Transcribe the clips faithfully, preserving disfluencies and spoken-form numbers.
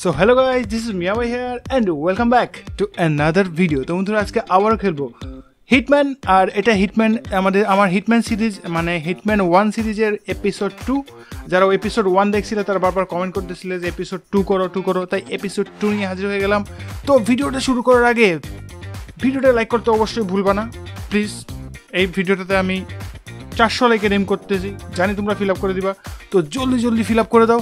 So hello guys, this is Miyawai here and welcome back to another video. So today we are going to play Hitman and this is Hitman, our Hitman series, Hitman one series episode two. If you watched episode one, you commented on episode two, so episode two is here. So let's start the video. Don't like the video, please. In this video, I চারশো like এম করতেছি, জানি তোমরা fill up করে দিবা, তো জলদি জলদি ফিল আপ করে দাও।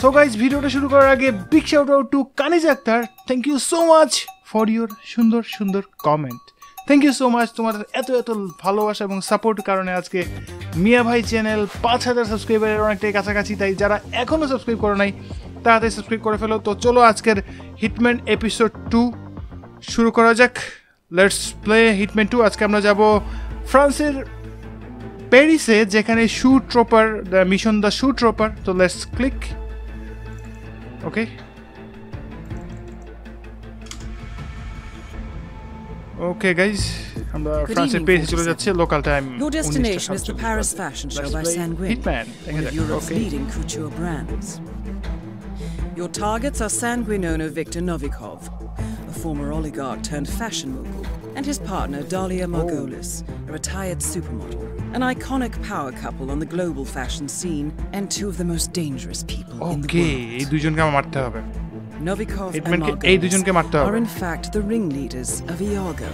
সো গাইস, ভিডিওটা শুরু করার আগে big shout out to Kaniz Akhtar, thank you so much for your সুন্দর সুন্দর comment, thank you so much. তোমাদের এত এত ভালোবাসা এবং সাপোর্ট কারণে আজকে মিয়া ভাই চ্যানেল পাঁচ হাজার সাবস্ক্রাইবারের অনেকটাই কাছাকাছি, তাই যারা এখনও সাবস্ক্রাইব করো নাই তাড়াতাড়ি সাবস্ক্রাইব করে ফেলো। তো চলো আজকের হিটম্যান এপিসোড টু শুরু করা যাক, লেটস প্লে হিটম্যান টু। আজকে আমরা যাব ফ্রান্সের প্যারিসে, যেখানে showstopper the mission the showstopper. তো let's click, okay okay guys, আমরা ফ্রান্সের প্যারিসে চলে যাচ্ছি। Local time Paris fashion show by Sanguine, Europe's leading couture brands. Your targets are Sanguine owner Victor Novikov, a former oligarch turned fashion mogul, and his partner Dalia Margolis, a retired supermodel, an iconic power couple on the global fashion scene and two of the most dangerous people okay. in the world. এই দুজনকে মারতে হবে, Novikov and Margolis are in fact the ringleaders of Iago,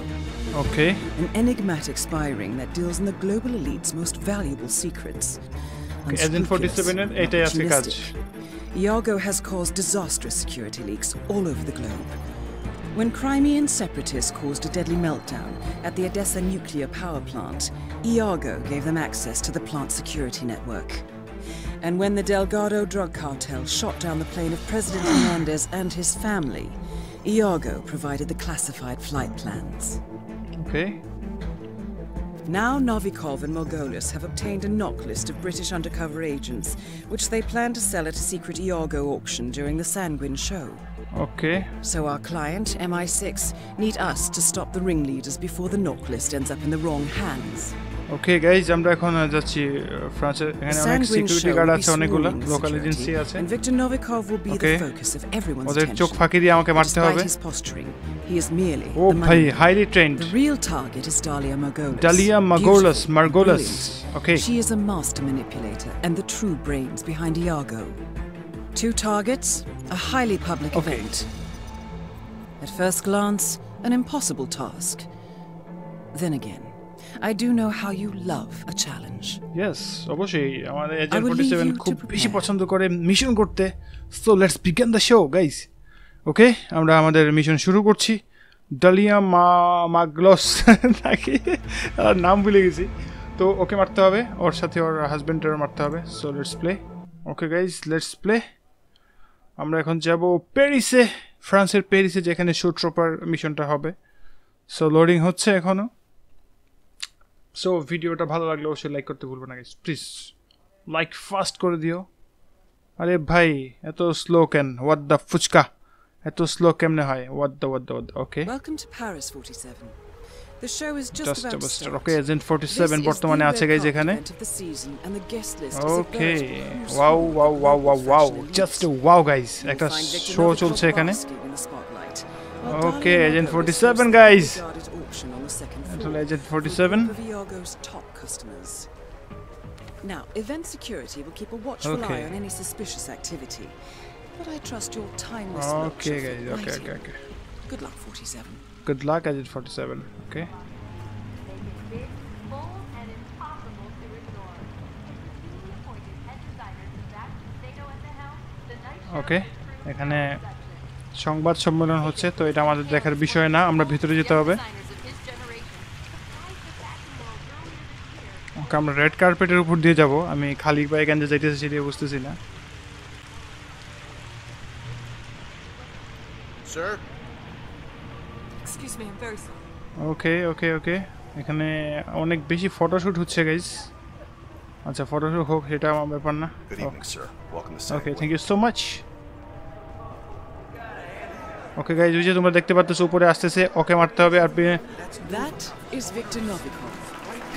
okay, an enigmatic spy ring that deals in the global elite's most valuable secrets. Okay, Agent forty-seven এর এটাই আজকে কাজ। Iago has caused disastrous security leaks all over the globe. When Crimean separatists caused a deadly meltdown at the Odessa nuclear power plant, Iago gave them access to the plant's security network. And when the Delgado drug cartel shot down the plane of President Hernandez and his family, Iago provided the classified flight plans. Okay. Now Novikov and Margolis have obtained a knock list of British undercover agents, which they plan to sell at a secret Iago auction during the Sanguine show. Okay. So our client, M I six, need us to stop the ringleaders before the knock list ends up in the wrong hands. Okay guys, I'm back on the France security guard আছে অনেকগুলো, local agency আছে, and Victor Novikov will be okay. the focus of everyone's attention. ওদের চোখ ফাঁকি দিয়ে আমাকে মারতে হবে। He is merely oh, the money. highly trained. The real target is Dalia Margolis. Dalia Margolis, Margolis. Okay. She is a master manipulator and the true brains behind Iago. Two targets, a highly public okay. event. At first glance, an impossible task. Then again, I do know how you love a challenge. Yes, obviously. Our Agent forty-seven খুব বেশি পছন্দ করে mission করতে। So let's begin the show, guys. Okay, আমরা আমাদের mission শুরু করছি। Dahlia মাগলস, নাকি নাম ভুলে গেছি। তো ওকে মারতে হবে, ওর সাথে ওর হাজবেন্ডের মারতে হবে। So let's play. Okay guys, let's play. আমরা এখন যাব প্যারিসে, ফ্রান্সের প্যারিসে, যেখানে শু ট্রপার মিশনটা হবে। সো লোডিং হচ্ছে এখনো। সো ভিডিওটা ভালো লাগলে অবশ্যই লাইক করতে ভুলবেন না গাইস, প্লিজ লাইক ফাস্ট করে দিও। আরে ভাই এত স্লো কেন, হোয়াট দ্য ফুচকা, এত স্লো কেমনে হয়, what the what the okay. Welcome to Paris forty seven, the show is just about start. Okay, agent forty seven বর্তমানে আছে গাইস এখানে, okay. Wow wow wow wow wow, just wow guys, একটা show চলছে এখানে। Okay, agent forty seven guys, Agent forty-seven. Iago's top customers. Now, event security will keep a watchful okay. eye on any suspicious activity. But I trust your timeless Okay, guys. Okay, okay, okay. Good luck, forty-seven. Good luck, Agent forty-seven. Okay. Okay. এখানে সংবাদ সম্মেলন হচ্ছে, তো এটা আমাদের দেখার বিষয় না, আমরা ভিতরে যেতে হবে। আমরা রেড কার্পেটের উপর দিয়ে যাব, আমি খালি বাইক আনতে যাইতেছি সেটাই বুঝতেছি না। Sir excuse me, I am very sorry. Okay okay okay, এখানে অনেক বেশি ফটোশুট হচ্ছে গাইস। আচ্ছা ফটোশুট হোক, সেটা আমার ব্যাপার না। Okay, thank you so much. Okay guys, ওই যে তোমরা দেখতে পাচ্ছ উপরে আসতেছে, ওকে মারতে হবে। আর that is Victor Novikov,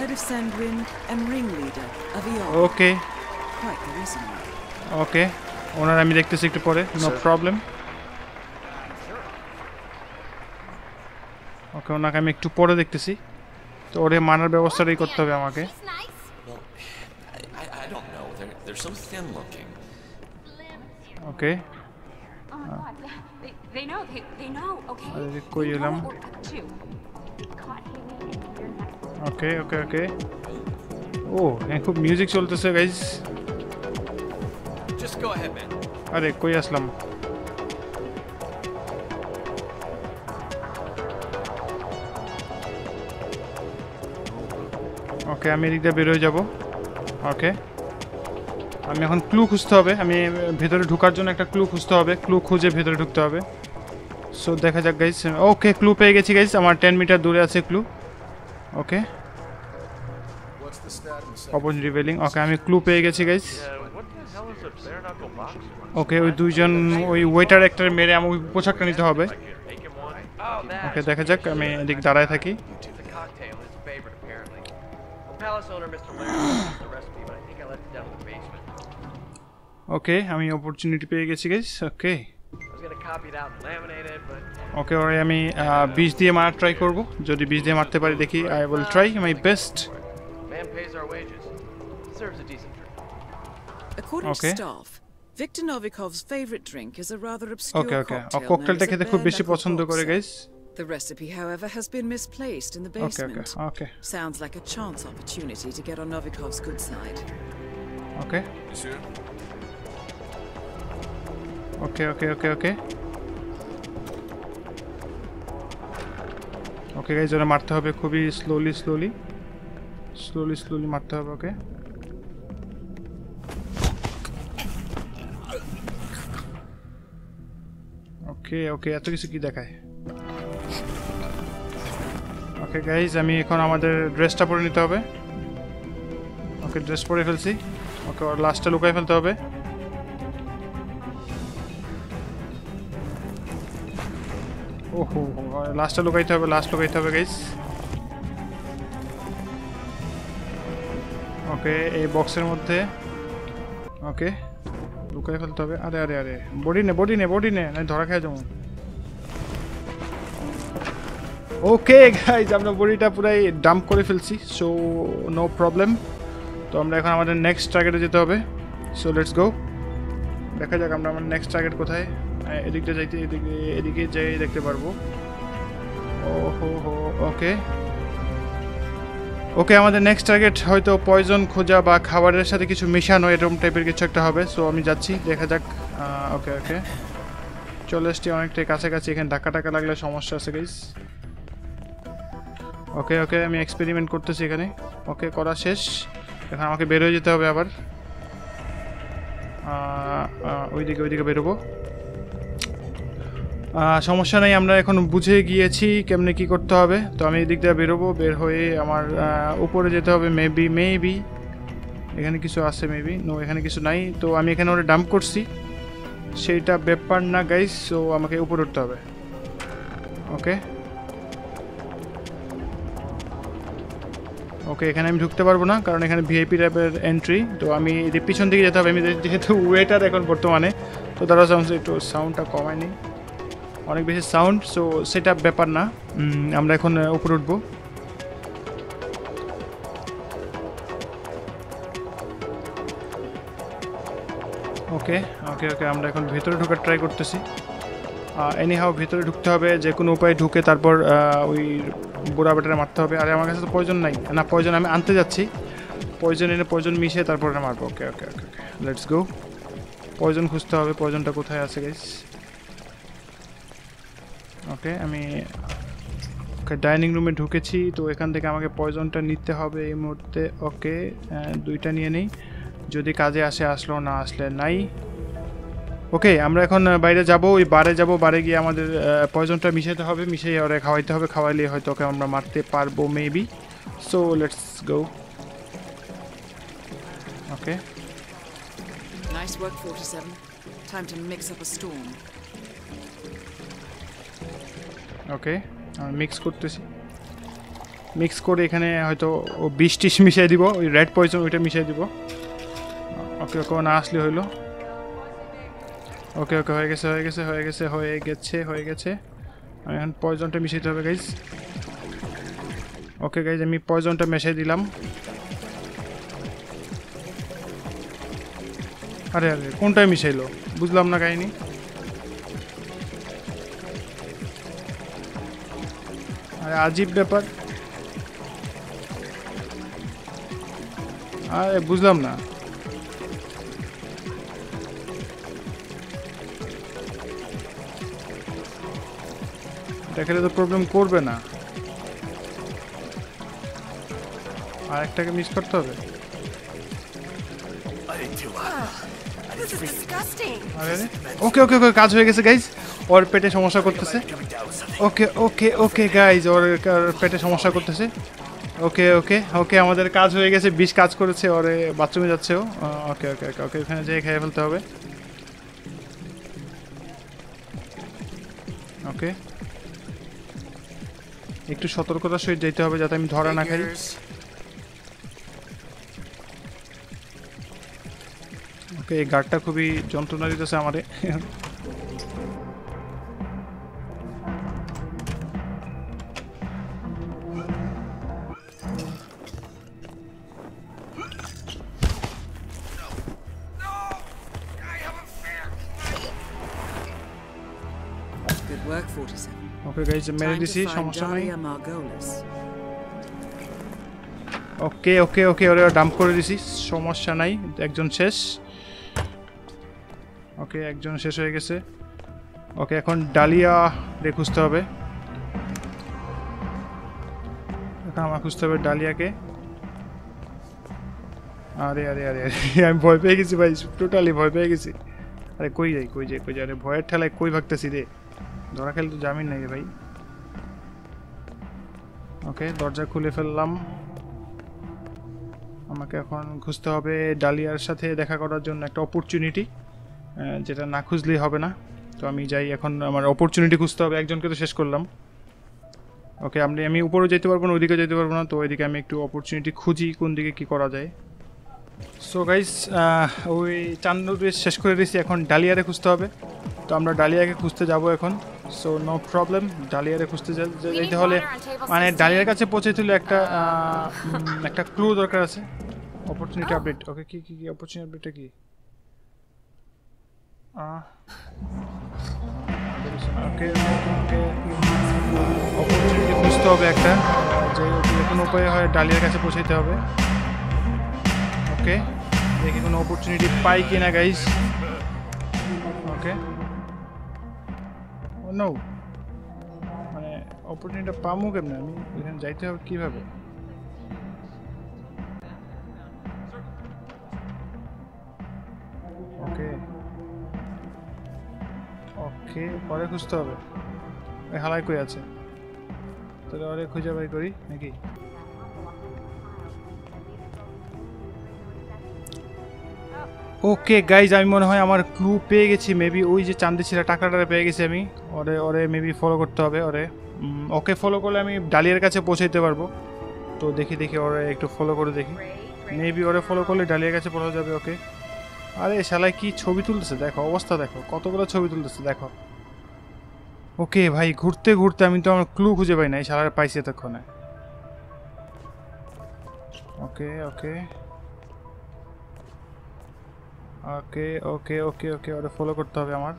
head of Sanguine and ringleader of Iago. Okay. Quite the reason. Okay. ওনার আমি দেখতেছি একটু পরে, নো প্রবলেম। কারণ আমি একটু পরে দেখতেছি তো ওরে মানার ব্যবস্থাই করতে হবে আমাকে ওকে they know they, they know okay okay okay okay oh and good music চলতেছে guys just go ahead man আরে কই আসলাম ওকে আমি এদিক দিয়ে বের হয়ে যাব ওকে আমি এখন ক্লু খুঁজতে হবে আমি ভিতরে ঢোকার জন্য একটা ক্লু খুঁজতে হবে ক্লু খুঁজে ভিতরে ঢুকতে হবে সো দেখা যাক গাইস ওকে ক্লু পেয়ে গেছি গাইস আমার ten মিটার দূরে আছে clue okay open revealing okay আমি ক্লু পেয়ে গেছি গাইস ওকে ওই দুইজন ওই ওয়েটার একটা মেরে আমি পোশাকটা নিতে হবে ওকে দেখা যাক আমি এদিক দাঁড়ায় থাকি Okay, I mean opportunity pay gechi guys. Okay. I was going to copy it out and laminate it but Okay, ore ami twenty diye mar try korbo. Jodi twenty diye marte pari dekhi I will try my best. Man pays our wages. Serves a decent drink. According to staff, Victor Novikov's favorite drink is a rather obscure cocktail. Okay, okay. A cocktail ta khete khub beshi pochondo kore guys. The recipe, however, has been misplaced in the basement. Okay, okay. Okay. Sounds like a chance opportunity to get on Novikov's good side. Okay. Sure. Okay, okay, okay, okay. Okay, guys, jara marte hobe khubi slowly, slowly, slowly, slowly marte hobe. Okay. Okay, okay. Eto kichu ki dekhay. Okay, guys, ami ekhon amader dress ta pore nite hobe. Okay, dress pore felchi. Okay, or last ta lukai felte hobe. ওহো লাস্টটা লুকাইতে হবে last লুকাইতে হবে guys okay এই বক্সের মধ্যে ওকে লুকাই ফেলতে হবে আরে আরে আরে বডি নে বডি নে বডি নে না ধরা খেয়ে যাবো ওকে গাইস আমরা বডিটা পুরাই ডাম্প করে ফেলছি সো নো প্রবলেম তো আমরা এখন আমাদের নেক্সট টার্গেটে যেতে হবে সো লেটস গো দেখা যাক আমরা আমাদের নেক্সট টার্গেট কোথায় এদিকটা যাইতে এদিকে এদিকে যাই দেখতে পারবো ওহো হো ওকে ওকে আমাদের নেক্সট টার্গেট হয়তো পয়জন খোঁজা বা খাবারের সাথে কিছু মেশানো এরকম টাইপের কিছু একটা হবে সো আমি যাচ্ছি দেখা যাক ওকে ওকে চলে এসছি অনেকটাই কাছাকাছি এখানে ধাক্কা টাকা লাগলে সমস্যা আছে গাইস ওকে ওকে আমি এক্সপেরিমেন্ট করতেছি এখানে ওকে করা শেষ এখন আমাকে বের হয়ে যেতে হবে আবার ওইদিকে ওইদিকে বেরোবো সমস্যা নাই আমরা এখন বুঝে গিয়েছি কেমনে কি করতে হবে তো আমি এদিক দিয়ে বেরোবো বের হয়ে আমার উপরে যেতে হবে মেবি মেবি এখানে কিছু আছে মেবি নো এখানে কিছু নাই তো আমি এখানে ওটা ডাম্প করছি সেইটা ব্যাপার না গাইস সো আমাকে উপরে উঠতে হবে ওকে ওকে এখানে আমি ঢুকতে পারবো না কারণ এখানে ভিআইপি টাইপের এন্ট্রি তো আমি এদের পিছন দিকে যেতে হবে আমি যেহেতু ওয়েটার এখন বর্তমানে তো তারা সাউন্ড একটু সাউন্ডটা কমায় নি অনেক বেশি সাউন্ড সো সেটা ব্যাপার না আমরা এখন উপরে উঠবো ওকে ওকে ওকে আমরা এখন ভেতরে ঢোকার ট্রাই করতেছি এনি হাও ভেতরে ঢুকতে হবে যে কোনো উপায়ে ঢুকে তারপর ওই বুড়া বেটারে মারতে হবে আরে আমার কাছে তো পয়জন নাই না পয়জন আমি আনতে যাচ্ছি পয়জন এনে পয়জন মিশিয়ে তারপর মারবো ওকে okay okay okay let's go poison খুঁজতে হবে পয়জনটা কোথায় আছে গাইস ওকে আমি ওকে ডাইনিং রুমে ঢুকেছি তো এখান থেকে আমাকে পয়জনটা নিতে হবে এই মুহূর্তে ওকে দুইটা নিয়ে নেই যদি কাজে আসে আসলো না আসলে নাই ওকে আমরা এখন বাইরে যাব ওই বারে যাব বারে গিয়ে আমাদের পয়জনটা মিশাতে হবে মিশিয়ে ওরা খাওয়াইতে হবে খাওয়াইলে হয়তো ওকে আমরা মারতে পারবো maybe so let's go okay nice work forty-seven time to mix up a storm okay আমি মিক্স করতেছি মিক্স করে এখানে হয়তো ও বিশ টিশ মিশিয়ে দিব ওই রেড পয়জন ওইটা মিশিয়ে দিব ওকে ওকে না আসলে হইলো ওকে ওকে হয়ে গেছে হয়ে গেছে হয়ে গেছে হয়ে গেছে হয়ে গেছে আমি এখন পয়জনটা মিশাইতে হবে গাইজ Okay guys, আমি পয়জনটা মেশাই দিলাম। আরে আরে কোনটায় মিশাইলো বুঝলাম না কাহিনী। আরে আজীব ব্যাপার, আরে বুঝলাম না। দেখলে তো প্রবলেম করবে না, আর একটাকে মিস করতে হবে। ওকে ওকে ওকে কাজ হয়ে গেছে গাইজ, ওর পেটে সমস্যা করতেছে। ওকে ওকে ওকে গাইজ ওর পেটে সমস্যা করতেছে। ওকে ওকে ওকে আমাদের কাজ হয়ে গেছে, বিষ কাজ করেছে, ওরে বাথরুমে যাচ্ছে ও। ওকে ওকে ওকে ওকে এখানে যেয়ে খেয়ে ফেলতে হবে। ওকে একটু সতর্কতার সহিত যেতে হবে যাতে আমি ধরা না খাই। ওকে এই গার্ডটা খুবই যন্ত্রণা দিতেছে আমারে। ওকে ওকে ওকে ওরে ডাম্প করে দিছি, সমস্যা নাই। একজন শেষ। ওকে একজন শেষ হয়ে গেছে। ওকে এখন ডালিয়া রে খুঁজতে হবে, এখন আমার খুঁজতে হবে ডালিয়াকে। আরে আরে আরে আমি ভয় পেয়ে গেছি ভাই, টোটালি ভয় পেয়ে গেছি। আরে কই যাই কই যাই কই যাই, আরে ভয়ের ঠেলায় কই ভাগতেছি রে, ধরা খেলে তো জামিন নাই ভাই। ওকে দরজা খুলে ফেললাম, আমাকে এখন খুঁজতে হবে ডালিয়ার সাথে দেখা করার জন্য একটা অপরচুনিটি, যেটা না খুঁজলেই হবে না। তো আমি যাই এখন, আমার অপরচুনিটি খুঁজতে হবে। একজনকে তো শেষ করলাম। ওকে আপনি আমি উপরে যেতে পারবো না, ওইদিকে যেতে পারবো না, তো ওইদিকে আমি একটু অপরচুনিটি খুঁজি কোন দিকে কী করা যায়। সো গাইস ওই চান্ডুরে শেষ করে দিয়েছি, এখন ডালিয়ারে খুঁজতে হবে। তো আমরা ডালিয়াকে খুঁজতে যাব এখন। সো নো প্রবলেম, ডালিয়ারে খুঁজতে যেতে হলে মানে ডালিয়ার কাছে পৌঁছে তুলে একটা একটা ক্লু দরকার আছে। Opportunity update. ওকে কি কি অপরচুনিটি আপডেটটা কি? ওকে ওকে অপরচুনিটি খুঁজতে হবে একটা, যে কোনো উপায়ে হয় ডালিয়ার কাছে পৌঁছাইতে হবে। ওকে দেখি কোনো অপরচুনিটি পাই কি না গাইস। ওকে নো মানে অপরচুনিটিটা পামো কেমনে, আমি এখানে যাইতে হবে কীভাবে? ওকে ওকে পরে খুঁজতে হবে। ওই হালাই কই আছে, তাহলে ওরে খুঁজে বাই করি নাকি? ওকে গাইজ আমি মনে হয় আমার ক্লু পেয়ে গেছি, মেবি ওই যে চান্দি ছিল টাকাটা পেয়ে গেছি আমি। ওরে ওরে মেবি ফলো করতে হবে ওরে। ওকে ফলো করলে আমি ডালিয়ার কাছে পৌঁছাইতে পারবো। তো দেখি দেখি ওরে একটু ফলো করে দেখি, মেবি ওরে ফলো করলে ডালিয়ার কাছে পৌঁছা যাবে। ওকে আরে শালায় কি ছবি তুলতেছে দেখো, অবস্থা দেখো, কতগুলো ছবি তুলতেছে দেখো। ওকে ভাই ঘুরতে ঘুরতে আমি তো আমার ক্লু খুঁজে পাই না, এই শালার পাইছি এতক্ষণে। ওকে ওকে ওকে ওকে ওকে ওকে ওরে ফলো করতে হবে আমার।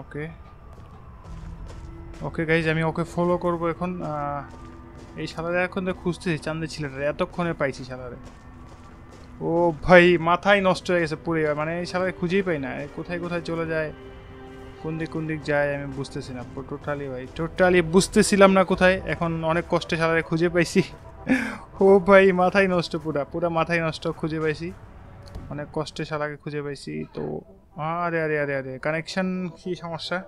ওকে ওকে গাইজ আমি ওকে ফলো করব এখন। এই সালারে এখন তো খুঁজতেছি চান্দের ছেলেটারে, এতক্ষণে পাইছি সালারে। ও ভাই মাথায় নষ্ট হয়ে গেছে পুরো, মানে এই সালারে খুঁজেই পাই না, কোথায় কোথায় চলে যায়, কোন দিক কোন দিক যায় আমি বুঝতেছি না টোটালি ভাই, টোটালি বুঝতেছিলাম না কোথায়। এখন অনেক কষ্টে সালারে খুঁজে পাইছি। ও ভাই মাথায় নষ্ট, পুরা পুরা মাথায় নষ্ট, খুঁজে পাইছি অনেক কষ্টে শালাকে খুঁজে পাইছি। তো আরে আরে আরে আরে কানেকশান কী সমস্যা,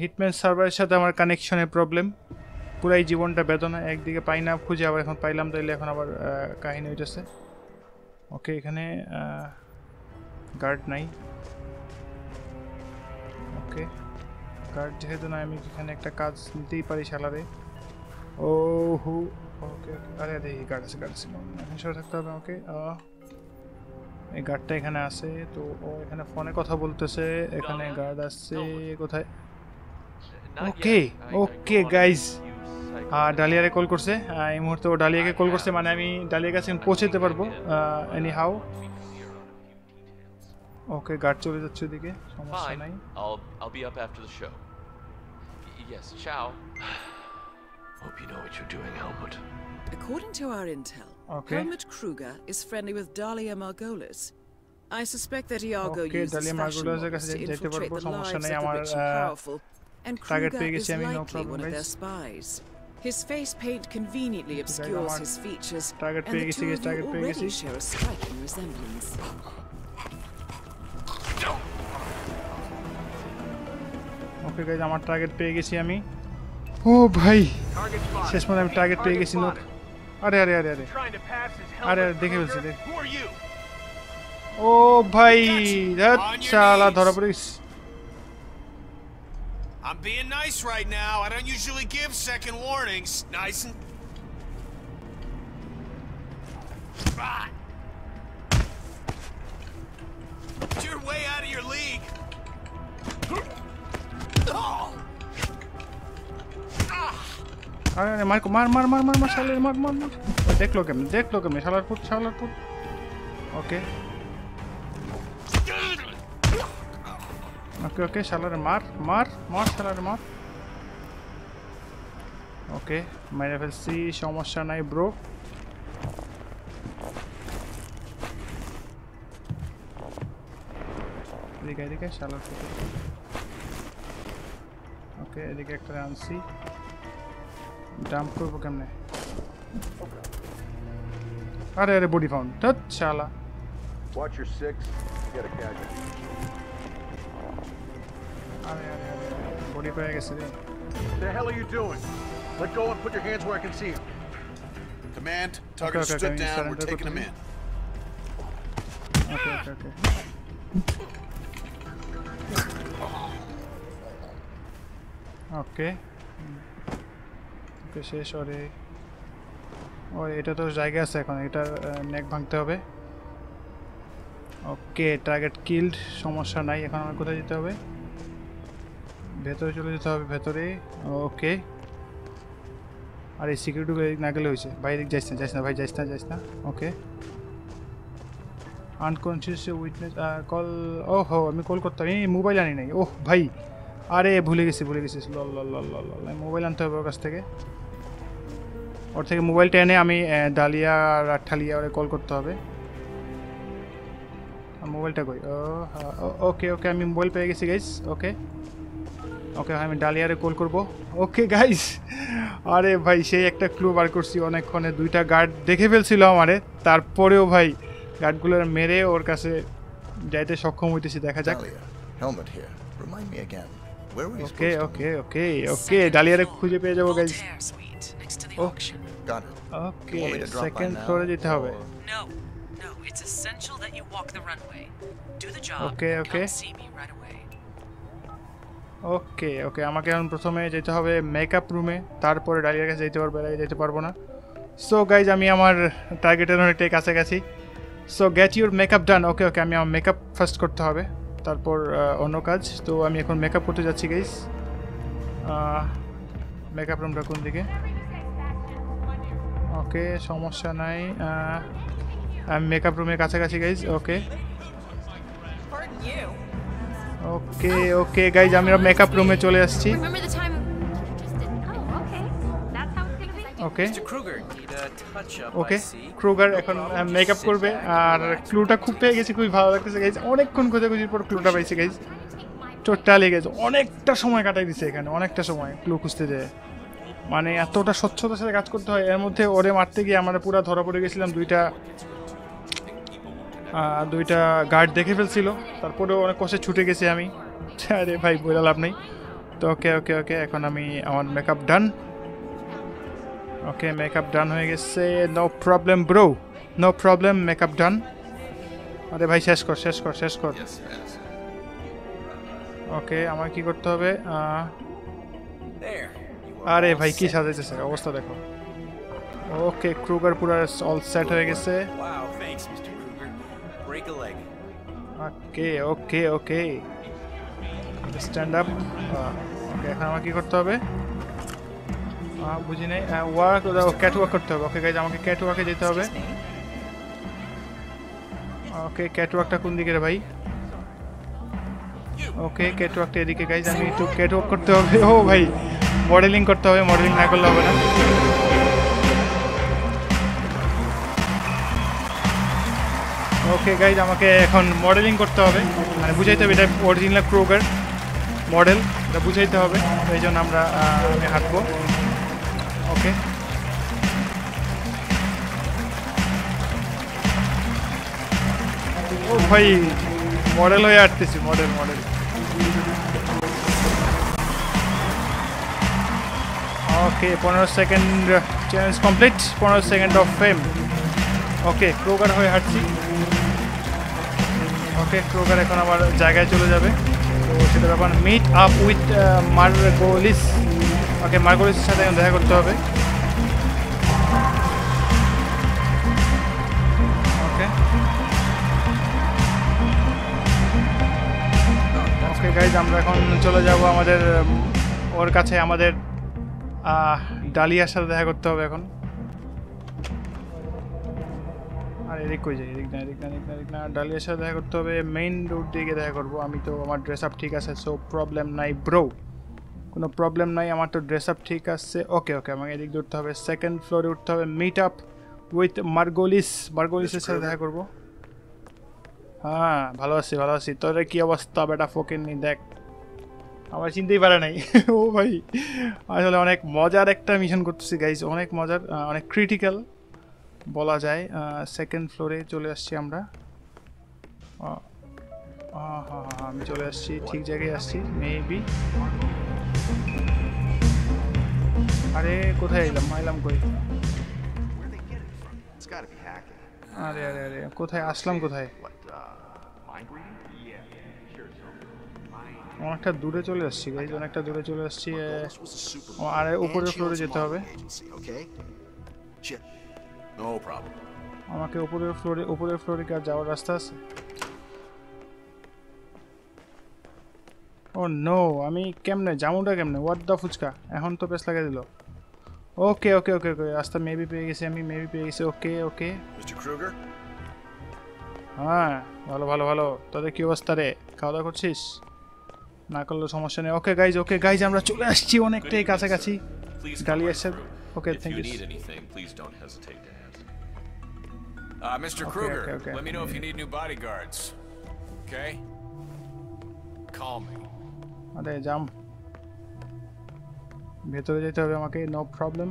হিটম্যান সার্ভারের সাথে আমার কানেকশনের প্রবলেম, পুরাই জীবনটা বেদনা। একদিকে পাই না খুঁজে, আবার এখন পাইলাম, তাইলে এখন আবার কাহিনী হইতেছে। ওকে এখানে গার্ড নাই। ওকে গার্ড যেহেতু না, আমি এখানে একটা কাজ নিতেই পারি শালারে। ও হু ওকে আরে আরে এই গার্ড আছে, গার্ড আছে, এখন সরে থাকতে হবে। ওকে এই গার্ডটা এখানে আছে, তো ও এখানে ফোনে কথা বলতেছে, এখানে গার্ড আসছে কোথায়? Okay, okay guys. Ah, Dalia call korche. I muhurte o Dalia ke call korche. Mane ami Dalia kache pochete parbo. Anyhow. Okay, guard chole jacche dike. Fine. I'll I'll be up after the show. Yes, ciao. Hope you know what you're doing, Helmut. According to our intel, okay. Helmut Kruger is friendly with Dalia Margolis. I suspect that Iago okay, uses Dalia Margolis to infiltrate the lives of the rich and powerful, and Kruger is likely one of their spies. His face paint conveniently obscures his features, and the two of you already share a striking resemblance. Okay guys, our target pay is here. Oh, bhai! Shesh mein target pe gaye sino. Are are are are. Are dekhe bolche dekh. Oh, bhai! That chala dhora poris. I'm being nice right now. I don't usually give second warnings. Nice and. You're way out of your league. Oh. अरे मार मार मार मार मार साले मार मार मार देख लो कम देख लो कम साला फुट साला फुट ओके ओके ओके साला रे मार मार मार साला रे मार ओके मेरे फिर सी समस्या नहीं ब्रो दिखाई दिखाई साला फुट ओके दिखाई एक तरह आंसी Dump करबो केमने अरे अरे बॉडी फाउंड तत साला Watch your six get a casualty अरे अरे बॉडी पे कैसे The hell are you doing Let go and put your hands where I can see him Command target okay, okay, stood okay, down we're taking him in Okay okay okay Okay শেষ ওরে ওরে এটা তো জায়গা আছে এখন এটা নেক ভাঙতে হবে ওকে টার্গেট কিলড সমস্যা নাই এখন আমরা কোথায় যেতে হবে ভেতরে চলে যেতে হবে ভেতরে ওকে আর এই সিকিউরিটি না গেলে হইছে বাইরে যাইছ না যাইছ না ভাই যাইছ না যাইছ না ওকে আনকনসিয়াস উইটনেস কল ওহো আমি কল করতে আমি মোবাইল আনি নাই ওহ ভাই আরে ভুলে গেছি ভুলে গেছি লল লল লল লল মোবাইল আনতে হবে কাছ থেকে ওর থেকে মোবাইলটা এনে আমি ডালিয়া আর আঠালিয়া ওরে কল করতে হবে আর মোবাইলটা কই ওকে ওকে আমি মোবাইল পেয়ে গেছি গাইস ওকে ওকে আমি ডালিয়ারে কল করব ওকে গাইস আরে ভাই সেই একটা ক্লু বার করছি অনেকক্ষণে দুইটা গার্ড দেখে ফেলছিল আমারে তারপরেও ভাই গার্ডগুলোর মেরে ওর কাছে যাইতে সক্ষম হইতেছি দেখা যাক Helmut here remind me again Okay, okay, okay, okay. Dalia, I will pay you guys. Oh, got it. Okay, second floor. No, no, it's essential that you walk the runway. Do the job. Okay, okay. Come see me right away. Okay, okay. আমাকে এখন প্রথমে যেতে হবে makeup রুমে তারপরে ডালিয়ার কাছে যেতে পারবো না যেতে পারবো না সো গাইস আমি আমার টার্গেটের অনেকটাই কাছাকাছি so get your makeup done okay okay আমি আমার মেকআপ ফার্স্ট করতে হবে তারপর অন্য কাজ তো আমি এখন মেকআপ করতে যাচ্ছি গাইস মেকআপ রুমটা কোন দিকে ওকে সমস্যা নাই আমি মেকআপ রুমের কাছাকাছি guys okay okay okay guys আমরা মেকআপ রুমে চলে আসছি ওকে ওকে ক্রুগার এখন মেকআপ করবে আর ক্লুটা খুব পেয়ে গেছি খুবই ভালো লাগতেছে গাইজ অনেকক্ষণ খোঁজাখুঁজির পর ক্লুটা পাইছি গাইজ টোটালি গেছে অনেকটা সময় কাটাই দিছে এখানে অনেকটা সময় ক্লু খুঁজতে যায় মানে এতটা স্বচ্ছতার সাথে কাজ করতে হয় এর মধ্যে ওরে মারতে গিয়ে আমরা পুরো ধরা পড়ে গেছিলাম দুইটা দুইটা গার্ড দেখে ফেলছিল তারপরেও অনেক কষ্টে ছুটে গেছি আমি আরে ভাই বলে লাভ নেই তো ওকে ওকে ওকে এখন আমি আমার makeup done Okay, makeup done. No problem, bro. No problem, makeup done. अरे भाई शेष कर, शेष कर, शेष कर. Okay, हमारे की करते होंगे. अरे भाई की शादी जैसे अवस्था देखो. Okay, Kruger पूरा all set होएगा से. Wow, thanks, Mr. Kruger. Break a leg. Okay, okay, okay. Stand up. Uh, ওকে এখন আমাকে কি করতে হবে বুঝি নাই ওয়ার্ক ও ক্যাটওয়াক করতে হবে ওকে गाइस আমাকে ক্যাটওয়াকে যেতে হবে ওকে ক্যাটওয়াকটা কোন দিকে রে ভাই ওকে ক্যাটওয়াকটা এদিকে गाइस আমি একটু ক্যাটওয়াক করতে হবে ও ভাই মডেলিং করতে হবে মডেলিং না করলে হবে না ওকে गाइस আমাকে এখন মডেলিং করতে হবে মানে বুঝাইতে হবে এটা অরিজিনাল ক্রুগার মডেল এটা বুঝাইতে হবে এইজন্য আমরা আমি হাঁটবো ওকে ও ভাই মডেল হয়ে আসছে model model okay fifteen second challenge complete fifteen second of fame okay Kruger হয়ে আসছে ওকে ক্রুগার এখন আবার জায়গায় চলে যাবে তো সেটা ব্যাপার meet up with Margolis okay মার্গোলিসের সাথে দেখা করতে হবে ওকে ওকে গাইজ আমরা এখন চলে যাব আমাদের ওর কাছে আমাদের ডালিয়ার সাথে দেখা করতে হবে এখন এদিক কই যাই এদিক না এদিক না এদিক না ডালিয়ার সাথে দেখা করতে হবে মেইন রোড দিকে দেখা করব আমি তো আমার ড্রেস আপ ঠিক আছে সো প্রবলেম নাই ব্রো কোনো প্রবলেম নাই আমার তো ড্রেস আপ ঠিক আছে ওকে ওকে আমাকে এদিক ধরতে হবে সেকেন্ড ফ্লোরে উঠতে হবে মিট আপ উইথ মার্গোলিস মার্গোলিসের সাথে দেখা করব হ্যাঁ ভালো আছি ভালো আছি তোর কি অবস্থা বেটা ফকির নি দেখ আমার চিনতেই পারে নাই ও ভাই আসলে অনেক মজার একটা মিশন করতেছি গাইজ অনেক মজার অনেক ক্রিটিক্যাল বলা যায় সেকেন্ড ফ্লোরে চলে আসছি আমরা হ্যাঁ হ্যাঁ আমি চলে আসছি ঠিক জায়গায় আসছি মেবি আরে কোথায় এলাম এলাম কই আরে আরে আরে কোথায় আসলাম কোথায় অনেকটা দূরে চলে আসছি গাইজ অনেকটা দূরে চলে আসছি আরে উপরের ফ্লোরে যেতে হবে নো প্রবলেম আমাকে উপরের ফ্লোরে উপরের ফ্লোরে কা যাওয়ার রাস্তা আছে ও নো আমি কেমনে জামুটা কেমনে হোয়াট দা ফুচকা এখন তো পেস লাগাই দিল ওকে ওকে ওকে ওকে রাস্তা মেবি পেয়ে গেছি আমি মেবি পেয়ে গেছি ওকে ওকে মিস্টার ক্রুগার হ্যাঁ ভালো ভালো ভালো তোদের কি অবস্থা রে খাওয়া দাওয়া করছিস না করলে সমস্যা নেই ওকে গাইজ ওকে গাইজ আমরা চলে আসছি অনেকটাই কাছাকাছি Dalia sir okay thank you Uh, Mister Okay, Kruger, okay, okay. Let me know if you need new bodyguards. Okay? Call me. Are jam. Bhitore jete hobe amake, no problem.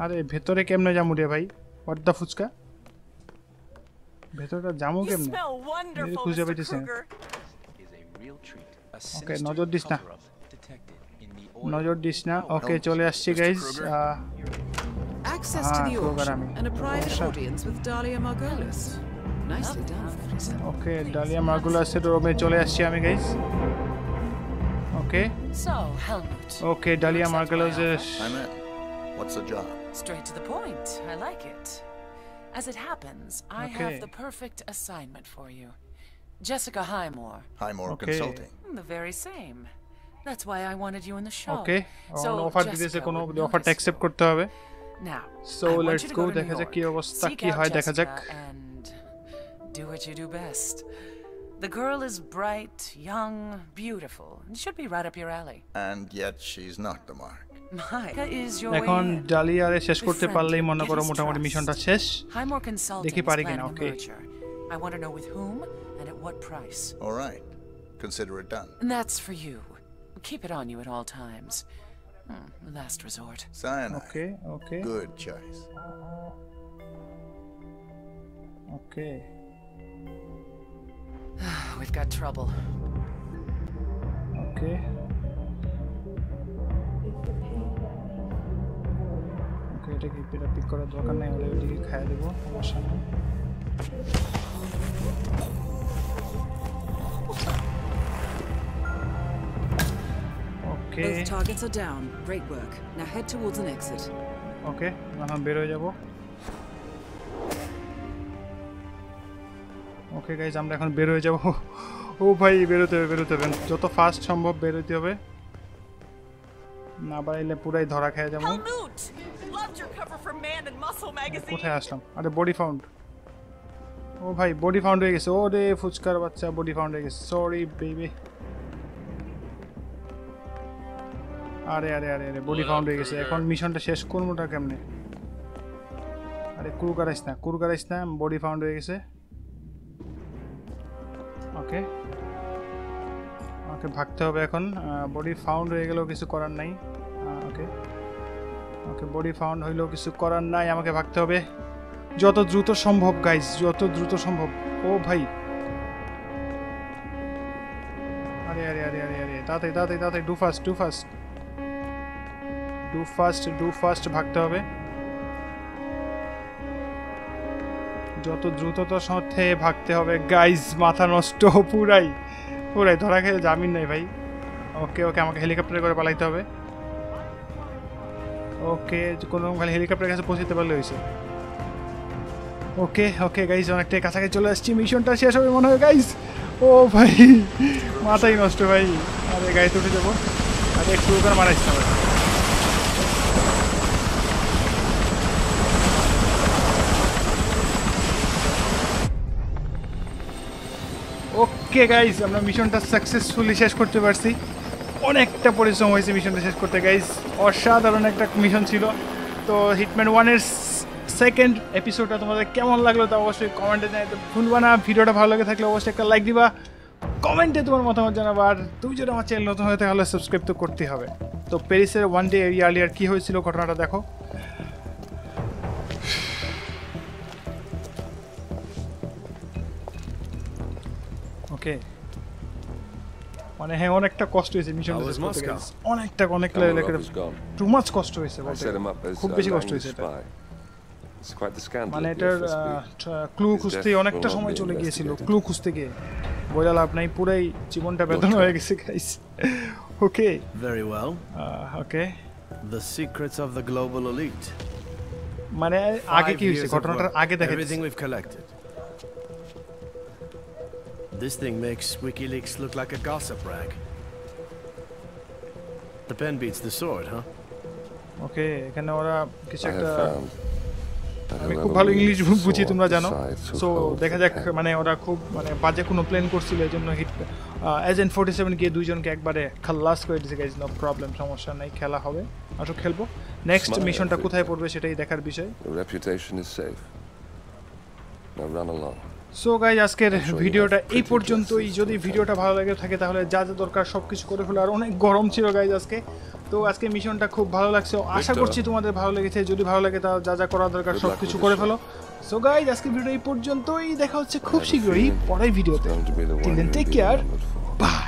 Are bhitore kemne jamu re bhai? What the fuchka? Bhitore jamu kemne? You smell wonderful, Mister Kruger. Is a real treat. Okay, nojor dis na. নজর দিস না okay চলে আসছি guys access to the auction and a private audience with Dalia Margolis nicely done okay Dalia Margolis এর রুমে চলে আসছি আমি guys okay so Helmut okay Dalia Margolis I'm at what's the job straight to the point I like it as it happens I have the perfect assignment for you Jessica Highmore Highmore Consulting the very same That's why I wanted you in the show. Okay. So no offer dite se kono offer accept korte hobe. Now. So let's go dekha jak ki obostha ki hoy dekha jak. And do what you do best. The girl is bright, young, beautiful. It should be right up your alley. And yet she's not the mark. Myka is your way. Ekhon Dalia re shesh korte parlei mone koro motamoti mission ta shesh. Dekhi pari kina okay. I want to know with whom and at what price. All right. Consider it done. And that's for you. Keep it on you at all times. Hmm, last resort. Cyanide. Okay, okay. Good choice. Okay. We've got trouble. Okay. Okay, take it pick up pick করার দরকার নাই ওটা ওদিকে খাইয়ে দেব সমস্যা নেই. Okay. Both targets are down. Great work. Now head towards an exit. Okay. Now we will go. Okay guys আমরা এখন বের হয়ে যাব। ও ভাই বেরোতে হবে বেরোতে হবে যত ফাস্ট সম্ভব বেরোতে হবে, না বাইলে পুরাই ধরা খেয়ে যাবো। কোথায় আসলাম? আরে বডি ফাউন্ড। ও ভাই বডি ফাউন্ড হয়ে গেছে। ও রে ফুচকার বাচ্চা বডি ফাউন্ড হয়ে গেছে। Sorry baby. আরে আরে আরে আরে বডি ফাউন্ড হয়ে গেছে। এখন মিশনটা শেষ করবোটা কেমনে? আরে ক্রুগার আইস না ক্রুগার আইস না বডি ফাউন্ড হয়ে গেছে। ওকে ওকে ভাগতে হবে এখন। বডি ফাউন্ড হয়ে গেলেও কিছু করার নাই। ওকে ওকে বডি ফাউন্ড হইলেও কিছু করার নাই, আমাকে ভাগতে হবে যত দ্রুত সম্ভব গাইজ, যত দ্রুত সম্ভব। ও ভাই আরে আরে আরে আরে আরে তাড়াতাড়ি তাড়াতাড়ি তাড়াতাড়ি do fast do fast do fast do fast ভাগতে হবে যত দ্রুততার সাথে ভাগতে হবে গাইজ। মাথা নষ্ট, পুরাই পুরাই ধরা খেয়ে জামিন নাই ভাই। ওকে ওকে আমাকে হেলিকপ্টারে করে পালাইতে হবে। ওকে কোনো খালি হেলিকপ্টারের কাছে পৌঁছাতে পারলে হয়েছে। ওকে ওকে গাইজ অনেকটাই কাছাকাছি চলে আসছি, মিশনটা শেষ হবে মনে হয় গাইজ। ও ভাই মাথাই নষ্ট ভাই। আরে গাড়িতে উঠে যাবো। আরে একটু করে মারাইছি না ভাই। ওকে গাইজ আমরা মিশনটা সাকসেসফুলি শেষ করতে পারছি। অনেকটা পরিশ্রম হয়েছে মিশনটা শেষ করতে গাইজ, অসাধারণ একটা মিশন ছিল। তো হিটম্যান ওয়ানের সেকেন্ড এপিসোডটা তোমাদের কেমন লাগলো তা অবশ্যই কমেন্টে জানাতে ভুলবা না। ভিডিওটা ভালো লাগে থাকলে অবশ্যই একটা লাইক দিবা, কমেন্টে তোমার মতামত জানাবা। আর তুমি যদি আমার চ্যানেল নতুন হয়ে তাহলে সাবস্ক্রাইব তো করতে হবে। তো প্যারিসের ওয়ান ডে ইয়ার্লিয়ার কী হয়েছিল ঘটনাটা দেখো। ওকে মানে হ্যাঁ অনেকটা কষ্ট হয়েছে মিশনটা শেষ করতে গেলে, অনেকটা অনেক টু মাচ কষ্ট হয়েছে, খুব বেশি কষ্ট হয়েছে। মানে এটার ক্লু খুঁজতে অনেকটা সময় চলে গিয়েছিল, ক্লু খুঁজতে গিয়ে বইলা লাভ নাই, পুরাই জীবনটা বেদনা হয়ে গেছে guys. Okay very well. Okay the secrets of the global elite মানে আগে কি হয়েছে ঘটনাটার আগে দেখে everything we've collected. This thing makes WikiLeaks look like a gossip rag. The pen beats the sword, huh? Okay, এখানে ওরা কিছু একটা আমি খুব ভালো ইংলিশ বুঝি তোমরা জানো। সো দেখা যাক মানে ওরা খুব মানে বাজে কোনো প্ল্যান করছিল, এজন্য হিট এজেন্ট ফোর্টি সেভেন গিয়ে দুইজনকে একবারে খালাস করে দিয়েছে গাইজ। নো প্রবলেম, সমস্যা নাই, খেলা হবে, আসো খেলবো। নেক্সট মিশনটা কোথায় পড়বে সেটাই দেখার বিষয়। Reputation is safe. Now run along. So guys আজকের ভিডিওটা এই পর্যন্তই। যদি ভিডিওটা ভালো লাগে থাকে তাহলে যা যা দরকার সব কিছু করে ফেলো। আর অনেক গরম ছিল গাইজ আজকে, তো আজকে মিশনটা খুব ভালো লাগছে, আশা করছি তোমাদের ভালো লেগেছে। যদি ভালো লাগে তাহলে যা যা করা দরকার সব কিছু করে ফেলো। সো গাইজ আজকের ভিডিও এই পর্যন্তই, দেখা হচ্ছে খুব শীঘ্রই পরের ভিডিওতে। Till then take care, by.